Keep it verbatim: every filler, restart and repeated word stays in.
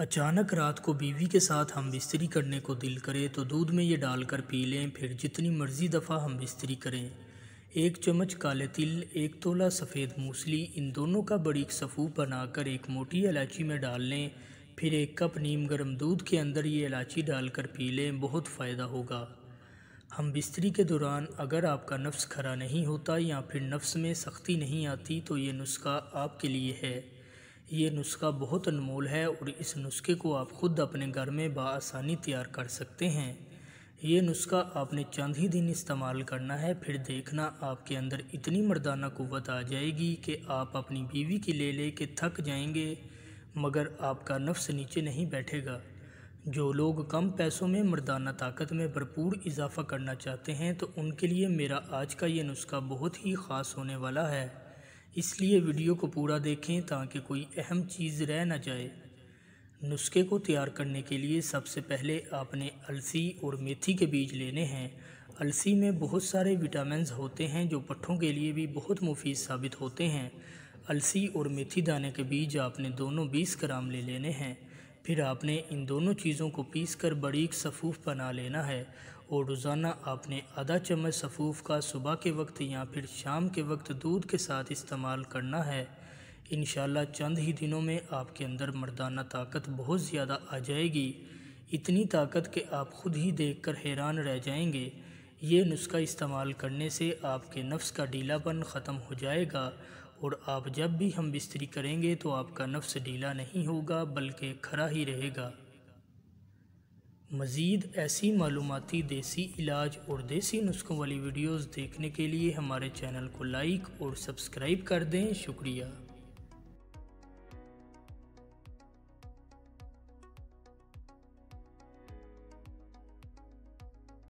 अचानक रात को बीवी के साथ हमबिस्तरी करने को दिल करे तो दूध में ये डालकर पी लें, फिर जितनी मर्ज़ी दफ़ा हमबिस्तरी करें। एक चम्मच काले तिल, एक तोला सफ़ेद मूसली, इन दोनों का बड़ी सफ़ू बनाकर एक मोटी इलायची में डाल लें, फिर एक कप नीम गर्म दूध के अंदर ये इलायची डालकर पी लें, बहुत फ़ायदा होगा। हमबिस्तरी के दौरान अगर आपका नफ्स खरा नहीं होता या फिर नफ्स में सख्ती नहीं आती तो ये नुस्खा आपके लिए है। ये नुस्खा बहुत अनमोल है और इस नुस्खे को आप ख़ुद अपने घर में बआसानी तैयार कर सकते हैं। ये नुस्खा आपने चंद ही दिन इस्तेमाल करना है, फिर देखना आपके अंदर इतनी मर्दाना कुव्वत आ जाएगी कि आप अपनी बीवी की ले ले के थक जाएंगे, मगर आपका नफ्स नीचे नहीं बैठेगा। जो लोग कम पैसों में मर्दाना ताकत में भरपूर इजाफ़ा करना चाहते हैं तो उनके लिए मेरा आज का ये नुस्खा बहुत ही ख़ास होने वाला है, इसलिए वीडियो को पूरा देखें ताकि कोई अहम चीज़ रह ना जाए। नुस्खे को तैयार करने के लिए सबसे पहले आपने अलसी और मेथी के बीज लेने हैं। अलसी में बहुत सारे विटामिन्स होते हैं जो पट्ठों के लिए भी बहुत मुफीद साबित होते हैं। अलसी और मेथी दाने के बीज आपने दोनों बीस ग्राम ले लेने हैं। फिर आपने इन दोनों चीज़ों को पीसकर बारीक सफ़ूफ़ बना लेना है और रोज़ाना आपने आधा चम्मच सफ़ूफ़ का सुबह के वक्त या फिर शाम के वक्त दूध के साथ इस्तेमाल करना है। इंशाल्लाह चंद ही दिनों में आपके अंदर मर्दाना ताकत बहुत ज़्यादा आ जाएगी, इतनी ताकत कि आप ख़ुद ही देखकर हैरान रह जाएंगे। ये नुस्खा इस्तेमाल करने से आपके नफ्स का ढीलापन ख़त्म हो जाएगा और आप जब भी हमबिस्तरी करेंगे तो आपका नफ्स ढीला नहीं होगा बल्कि खरा ही रहेगा। मज़ीद ऐसी मालूमाती देसी इलाज और देसी नुस्खों वाली वीडियोस देखने के लिए हमारे चैनल को लाइक और सब्सक्राइब कर दें। शुक्रिया।